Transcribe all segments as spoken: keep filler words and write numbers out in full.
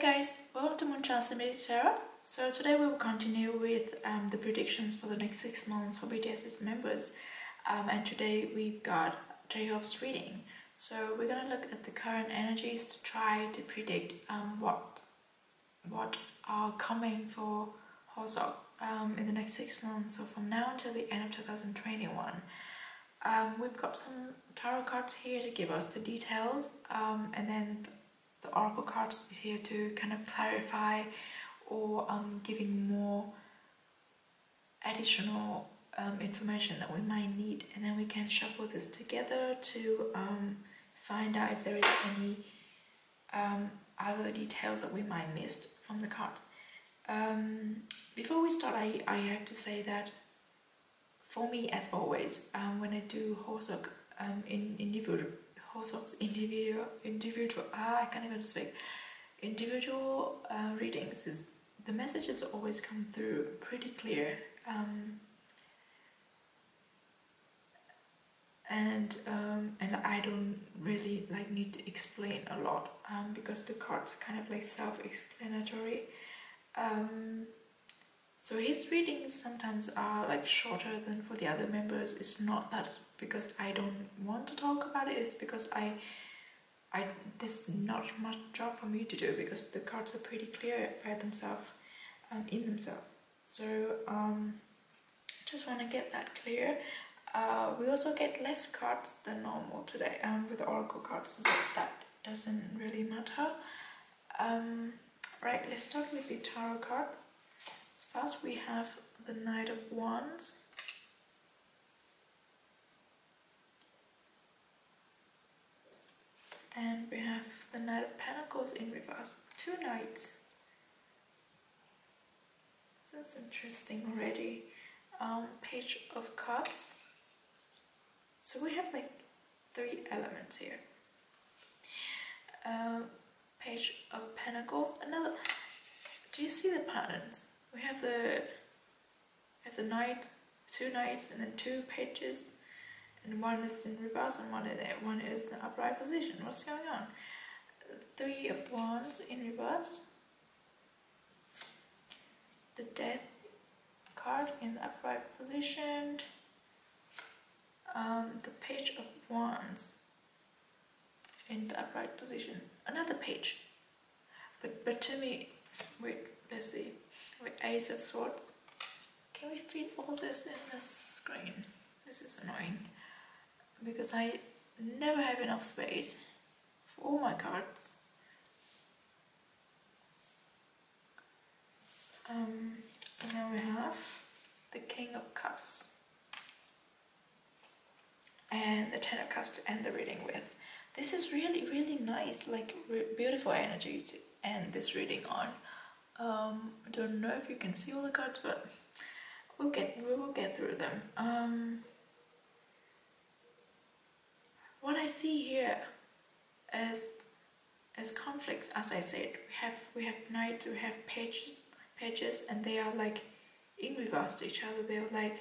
Hey guys, welcome to Moonchild Serendipity Tarot. So today we will continue with um, the predictions for the next six months for B T S's members, um, and today we've got J-Hope's reading. So we're gonna look at the current energies to try to predict um, what what are coming for Hoseok um, in the next six months, so from now until the end of two thousand twenty-one. Um, we've got some tarot cards here to give us the details, um, and then the oracle cards is here to kind of clarify or um, giving more additional um, information that we might need, and then we can shuffle this together to um, find out if there is any um, other details that we might miss from the card. Um, before we start, I, I have to say that for me, as always, um, when I do Hoseok um, in individual Hoseok's individual, individual, ah, I can't even speak. Individual uh, readings, is the messages always come through pretty clear, um, and um, and I don't really like need to explain a lot um, because the cards are kind of like self-explanatory. Um, so his readings sometimes are like shorter than for the other members. It's not that because I don't want to talk about it, it's because I, I there's not much job for me to do because the cards are pretty clear by themselves, um, in themselves. So um, just want to get that clear. Uh, we also get less cards than normal today um, with the oracle cards, but that doesn't really matter. Um, right, let's start with the tarot cards. So first we have the Knight of Wands. And we have the Knight of Pentacles in reverse. Two knights. This is interesting already. Um, Page of Cups. So we have like three elements here. Um, Page of Pentacles. Another. Do you see the patterns? We have the we have the knight, two knights, and then two pages. And one is in reverse and one is, one is in the upright position. What's going on? Three of Wands in reverse. The Death card in the upright position. Um, the Page of Wands in the upright position. Another page. But, but to me, wait, let's see. With Ace of Swords. Can we fit all this in the screen? This is annoying, because I never have enough space for all my cards. Um, and now we have the King of Cups and the Ten of Cups to end the reading with. This is really, really nice, like re beautiful energy to end this reading on. Um, I don't know if you can see all the cards, but we'll get, we will get through them. Um, What I see here is, is conflicts, as I said. We have we have knights, we have pages, pages, and they are like in reverse to each other. They're like,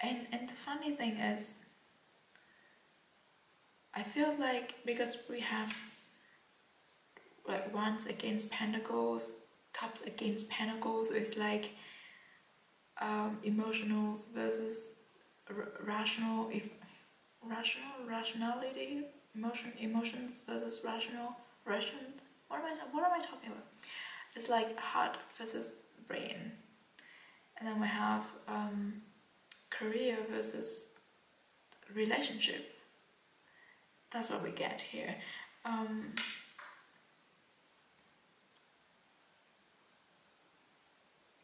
and and the funny thing is, I feel like because we have like wands against pentacles, cups against pentacles. It's like um, emotionals versus R rational, if rational, rationality, emotion, emotions versus rational, ration. What am I? What am I talking about? It's like heart versus brain, and then we have um, career versus relationship. That's what we get here. Um,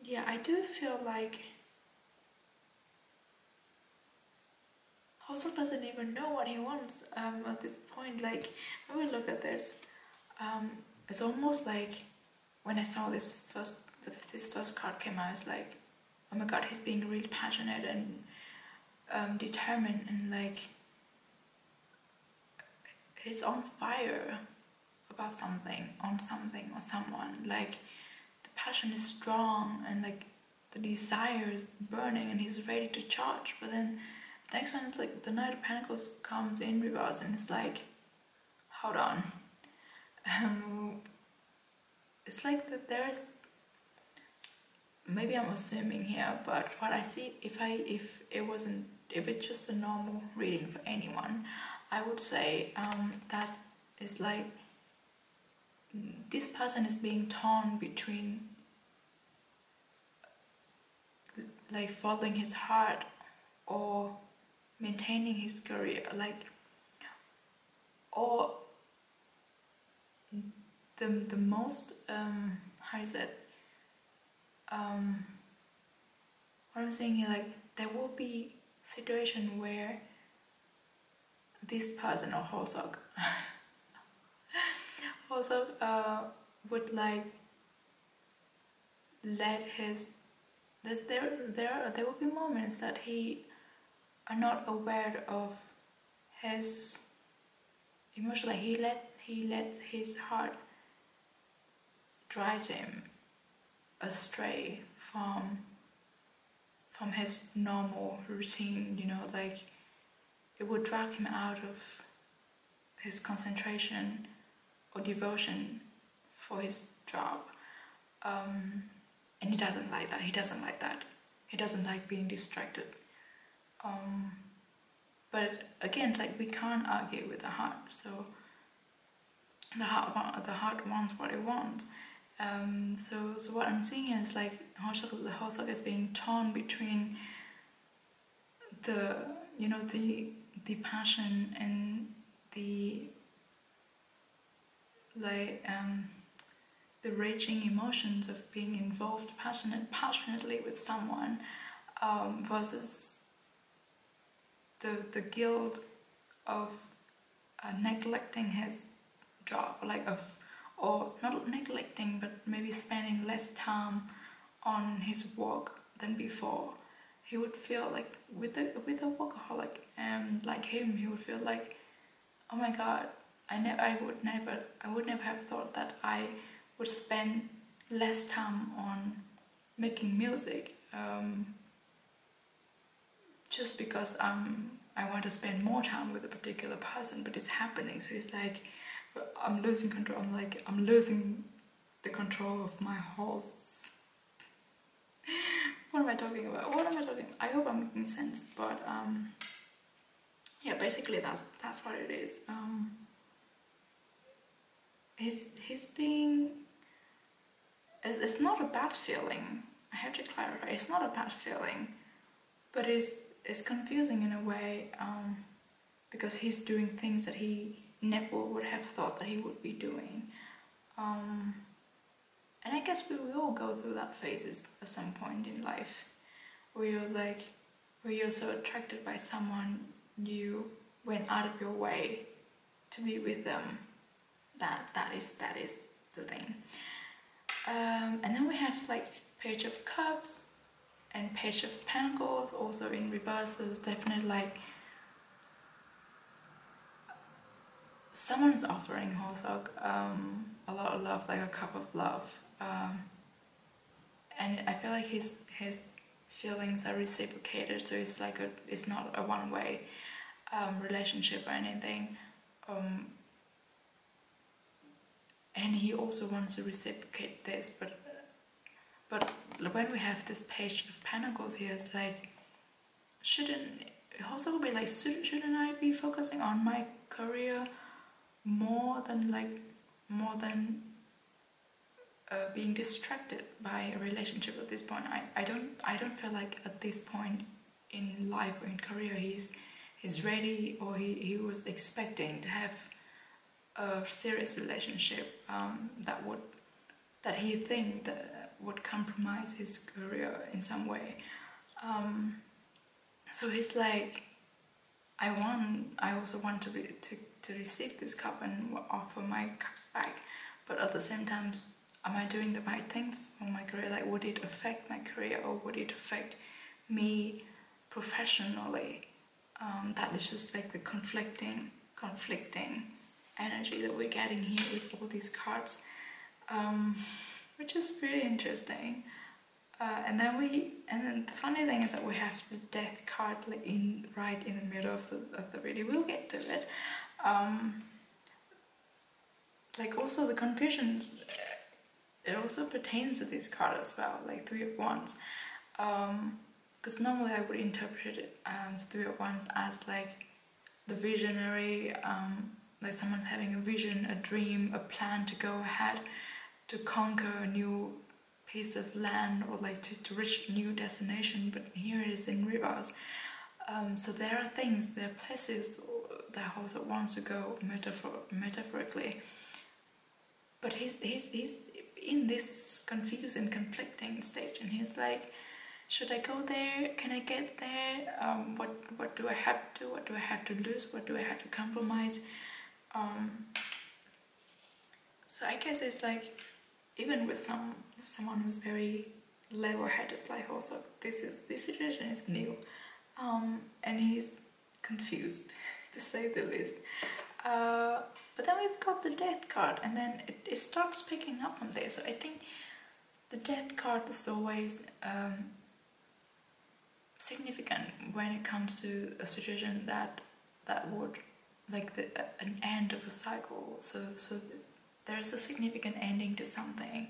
yeah, I do feel like Hoseok doesn't even know what he wants um, at this point. Like, when we look at this, um, it's almost like when I saw this first, this first card came out, I was like, oh my god, he's being really passionate and um, determined, and like, he's on fire about something, on something or someone. Like, the passion is strong and like the desire is burning and he's ready to charge, but then next one is like the Knight of Pentacles comes in reverse and it's like, hold on, It's like that there's, maybe I'm assuming here, but what I see, if I if it wasn't if it's just a normal reading for anyone, I would say um, that is like this person is being torn between like following his heart or maintaining his career, like, or the the most um how is it um what I'm saying here, like there will be situation where this person or Hoseok Hoseok uh would like let his there's, there there there will be moments that he are not aware of his emotionally, he let he lets his heart drive him astray from from his normal routine, you know, like it would drag him out of his concentration or devotion for his job, um, and he doesn't like that, he doesn't like that, he doesn't like being distracted. Um, but again, like we can't argue with the heart, so the heart, the heart wants what it wants. Um, so, so what I'm seeing is like Hoseok, the Hoseok is being torn between the, you know, the the passion and the like um, the raging emotions of being involved passionate, passionately with someone, um, versus The, the guilt of uh, neglecting his job, like of, or not neglecting, but maybe spending less time on his work than before. He would feel like with a with a workaholic and like him, he would feel like, oh my god, I never, I would never, I would never have thought that I would spend less time on making music. Um, just because um, I want to spend more time with a particular person, but it's happening, so it's like, I'm losing control, I'm like, I'm losing the control of my whole, what am I talking about, what am I talking about, I hope I'm making sense, but um, yeah, basically that's, that's what it is, um, he's, he's being, it's, it's not a bad feeling, I have to clarify, it's not a bad feeling, but it's, it's confusing in a way, um, because he's doing things that he never would have thought that he would be doing. Um, and I guess we, we all go through that phases at some point in life, where you're like, where you're so attracted by someone, you went out of your way to be with them. That, that is, that is the thing. Um, and then we have like Page of Cups and Page of Pentacles, also in reverse, so it's definitely like someone's offering Hoseok um, a lot of love, like a cup of love, um, and I feel like his his feelings are reciprocated, so it's like a it's not a one way um, relationship or anything, um, and he also wants to reciprocate this, but. But when we have this Page of Pentacles here, it's like, shouldn't Hoseok be like, shouldn't I be focusing on my career more than like, more than uh, being distracted by a relationship at this point? I, I don't I don't feel like at this point in life or in career he's he's ready, or he, he was expecting to have a serious relationship um, that would that he think that. would compromise his career in some way, um, so he's like, I want, I also want to be, to to receive this cup and offer my cups back, but at the same time, am I doing the right things for my career? Like, would it affect my career, or would it affect me professionally? Um, that is just like the conflicting, conflicting energy that we're getting here with all these cards. Um, Which is pretty interesting, uh, and then we and then the funny thing is that we have the Death card like in right in the middle of the of the reading. We'll get to it. Um, like also the confusion it also pertains to this card as well, like Three of Wands. Um, because normally I would interpret it as Three of Wands as like the visionary, um, like someone's having a vision, a dream, a plan to go ahead, to conquer a new piece of land, or like to, to reach a new destination. But here it is in reverse. Um, so there are things, there are places that Hoseok wants to go metaphor metaphorically. But he's, he's, he's in this confused and conflicting stage, and he's like, should I go there? Can I get there? Um, what, what do I have to? What do I have to lose? What do I have to compromise? Um, so I guess it's like, even with some someone who's very level-headed like Hoseok, this is this situation is new, um, and he's confused to say the least. Uh, but then we've got the Death card, and then it, it starts picking up on there. So I think the Death card is always um, significant when it comes to a situation that that would, like the, uh, an end of a cycle. So so the, there's a significant ending to something,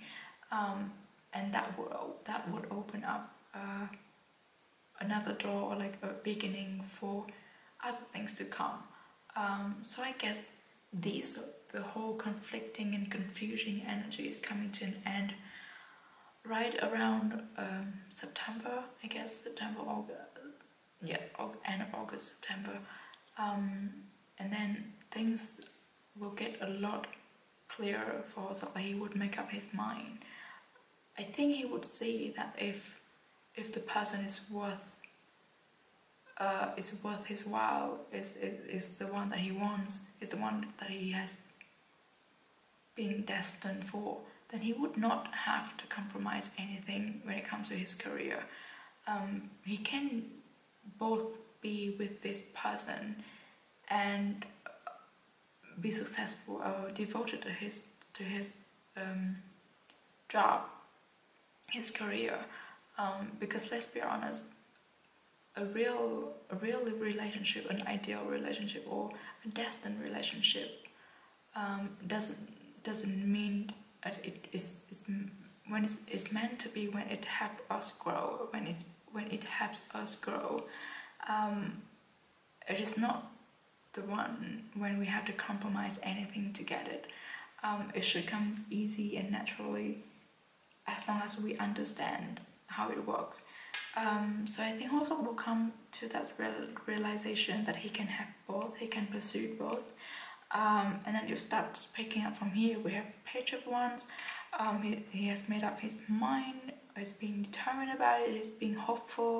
um, and that would that would open up uh, another door, or like a beginning for other things to come. Um, so I guess these, the whole conflicting and confusing energy is coming to an end right around um, September, I guess, September, August, yeah, end of August, September, um, and then things will get a lot clearer for Hoseok. Like, he would make up his mind. I think he would see that if if the person is worth Uh, it's worth his while, is, is, is the one that he wants, is the one that he has been destined for, then he would not have to compromise anything when it comes to his career. Um, he can both be with this person and be successful or devoted to his, to his um, job, his career, um, because let's be honest, A real, a real relationship, an ideal relationship, or a destined relationship, um, doesn't doesn't mean that it is is when it's, it's meant to be. When it helps us grow, when it when it helps us grow, um, it is not the one when we have to compromise anything to get it. Um, it should come easy and naturally, as long as we understand how it works. Um, so I think Hoseok will come to that real realization that he can have both, he can pursue both, um, and then you start picking up from here. We have Page of Wands. Um, he, he has made up his mind, he's being determined about it, he's being hopeful,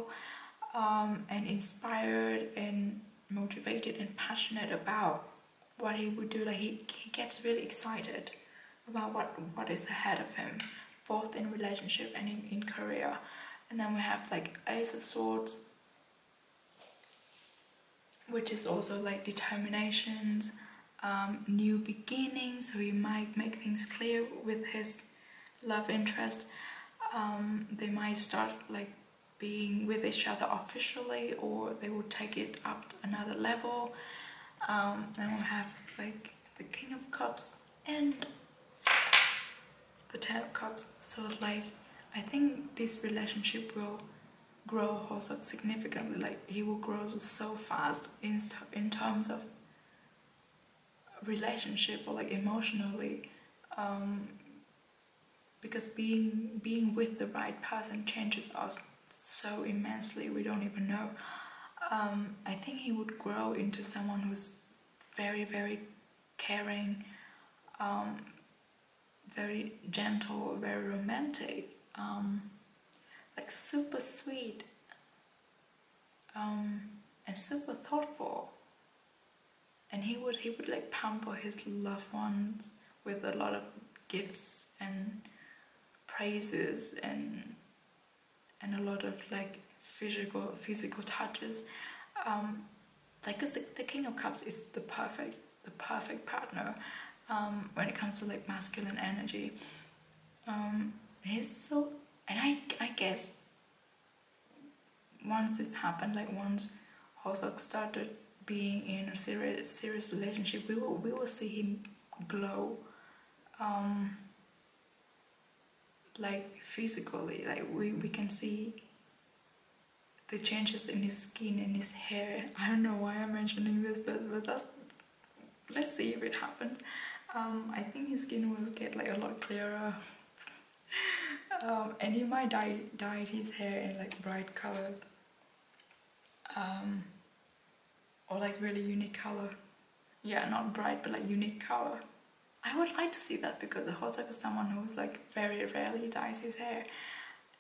um, and inspired and motivated and passionate about what he would do. Like he, he gets really excited about what, what is ahead of him, both in relationship and in, in career. And then we have like Ace of Swords, which is also like determinations, um, new beginnings. So he might make things clear with his love interest. Um, they might start like being with each other officially, or they will take it up to another level. Um, then we have like the King of Cups and the Ten of Cups. So like, I think this relationship will grow Hoseok significantly. Like, he will grow so fast in in terms of relationship, or like emotionally, um, because being being with the right person changes us so immensely. We don't even know. Um, I think he would grow into someone who's very, very caring, um, very gentle, very romantic. Um, like super sweet, um, and super thoughtful, and he would he would like pamper his loved ones with a lot of gifts and praises and and a lot of like physical physical touches, um, like because the, the King of Cups is the perfect the perfect partner, um, when it comes to like masculine energy. Um, He's so, and I, I guess once this happened, like once Hoseok started being in a serious serious relationship, we will we will see him glow, um, like physically, like we, we can see the changes in his skin and his hair. I don't know why I'm mentioning this, but, but that's, let's see if it happens. Um, I think his skin will get like a lot clearer. Um, and he might dye, dye his hair in like bright colors, um, or like really unique color. Yeah, not bright, but like unique color. I would like to see that, because Hoseok is someone who's like very rarely dyes his hair.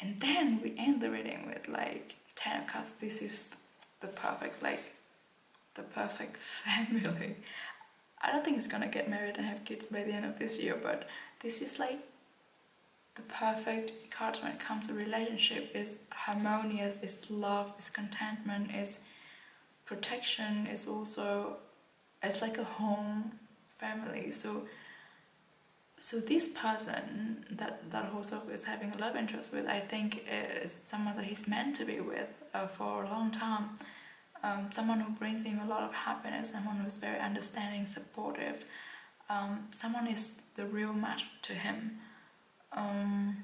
And then we end the reading with like Ten of Cups. This is the perfect, like the perfect family. I don't think he's gonna get married and have kids by the end of this year, but this is like the perfect cards when it comes to relationship. Is harmonious, is love, is contentment, is protection, is also, it's like a home family. So so this person that, that Hoseok is having a love interest with, I think is someone that he's meant to be with uh, for a long time. Um, someone who brings him a lot of happiness, someone who's very understanding, supportive. Um, someone is the real match to him. Um,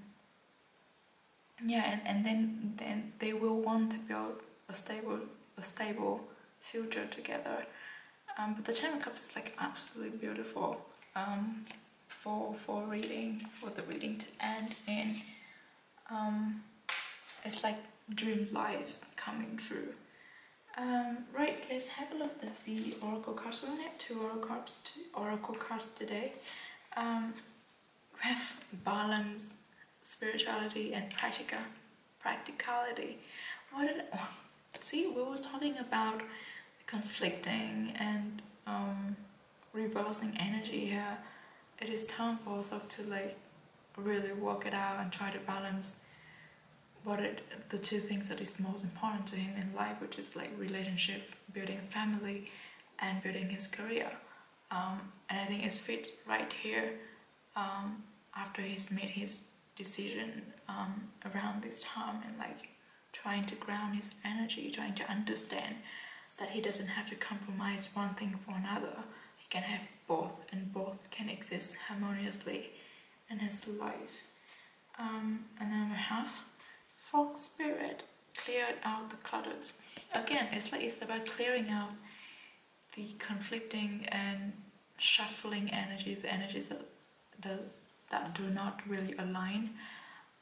yeah, and, and then then they will want to build a stable a stable future together. Um, but the Ten of Cups is like absolutely beautiful um, for for reading, for the reading to end in. Um, it's like dream life coming true. Um, right, let's have a look at the oracle cards. We only have two oracle cards, two oracle cards today. Um, We have balance, spirituality, and practica, practicality. What did I, see, we were talking about conflicting and um, reversing energy here. It is time for us to like really work it out and try to balance what it, the two things that is most important to him in life, which is like relationship, building a family, and building his career. Um, and I think it fits right here. Um, after he's made his decision um, around this time, and like trying to ground his energy, trying to understand that he doesn't have to compromise one thing for another. He can have both, and both can exist harmoniously in his life. Um, and then we have Frog Spirit, cleared out the clutters. Again, it's like it's about clearing out the conflicting and shuffling energies, the energies that The, that do not really align.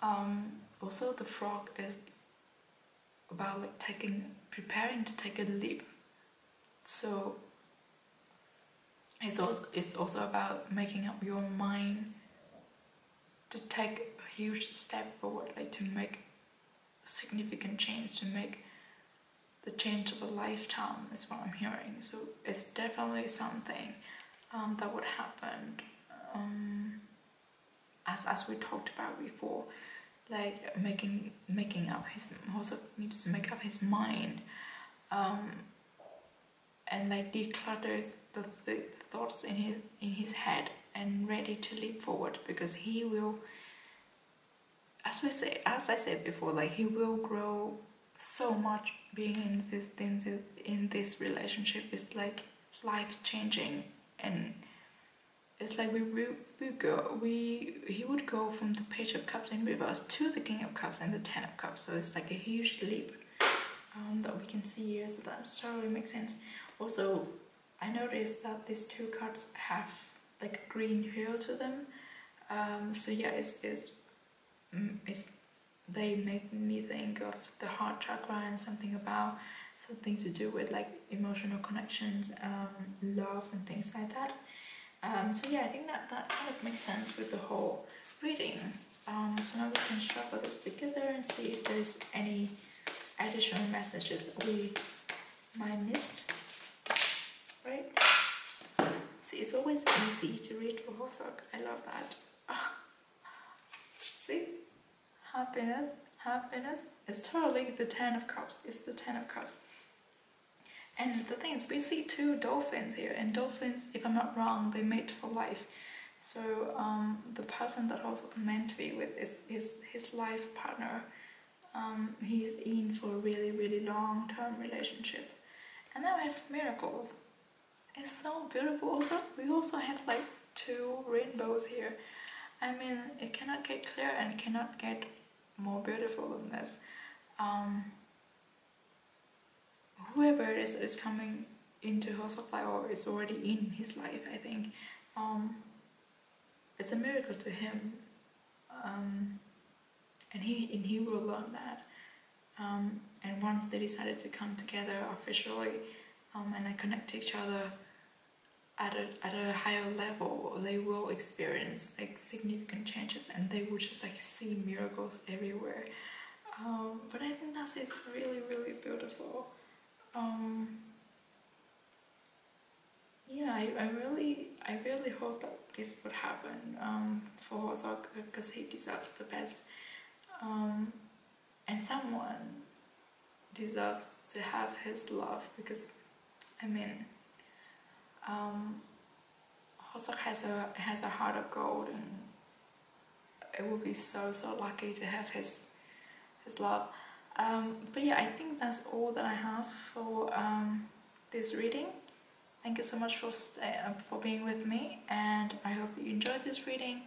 Um, also, the frog is about like taking, preparing to take a leap. So it's also it's also about making up your mind to take a huge step forward, like to make significant change, to make the change of a lifetime. Is what I'm hearing. So it's definitely something um, that would happen. Um, as as we talked about before, like making making up his also needs to make up his mind, um, and like declutter the, the thoughts in his in his head and ready to leap forward, because he will, as we say, as I said before, like he will grow so much being in this things in this relationship. Is like life changing, and it's like we, we, we go, we, he would go from the Page of Cups in reverse to the King of Cups and the Ten of Cups. So it's like a huge leap um, that we can see here, so that totally makes sense. Also, I noticed that these two cards have like a green hue to them. Um, so yeah, it's, it's, it's, they make me think of the heart chakra and something about, something to do with like emotional connections, um, love and things like that. Um, so yeah, I think that, that kind of makes sense with the whole reading. Um, so now we can shuffle this together and see if there's any additional messages that we might missed, right? See, it's always easy to read for Hoseok. I love that. Oh. See? Happiness, happiness. It's totally the Ten of Cups. It's the Ten of Cups. And the thing is, we see two dolphins here, and dolphins, if I'm not wrong, they mate for life. So um, the person that Hoseok meant to be with is, is his life partner. Um, he's in for a really, really long-term relationship. And then we have miracles. It's so beautiful. Also, we also have like two rainbows here. I mean, it cannot get clearer and cannot get more beautiful than this. Um, whoever it is, is coming into Hoseok life, or is already in his life, I think, um, it's a miracle to him, um, and he and he will learn that. Um, and once they decided to come together officially, um, and they connect to each other at a, at a higher level, they will experience like significant changes, and they will just like see miracles everywhere. Um, but I think that's it's really, really beautiful. Um, yeah, I, I really, I really hope that this would happen um, for Hoseok, because he deserves the best. Um, And someone deserves to have his love, because, I mean, um, Hoseok has a has a heart of gold, and it would be so so lucky to have his his love. Um, but yeah, I think that's all that I have for um, this reading. Thank you so much for stay, uh, for being with me, and I hope you enjoyed this reading.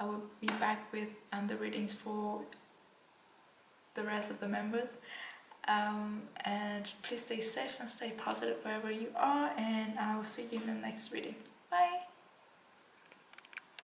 I will be back with um, the readings for the rest of the members, um, and please stay safe and stay positive wherever you are, and I will see you in the next reading.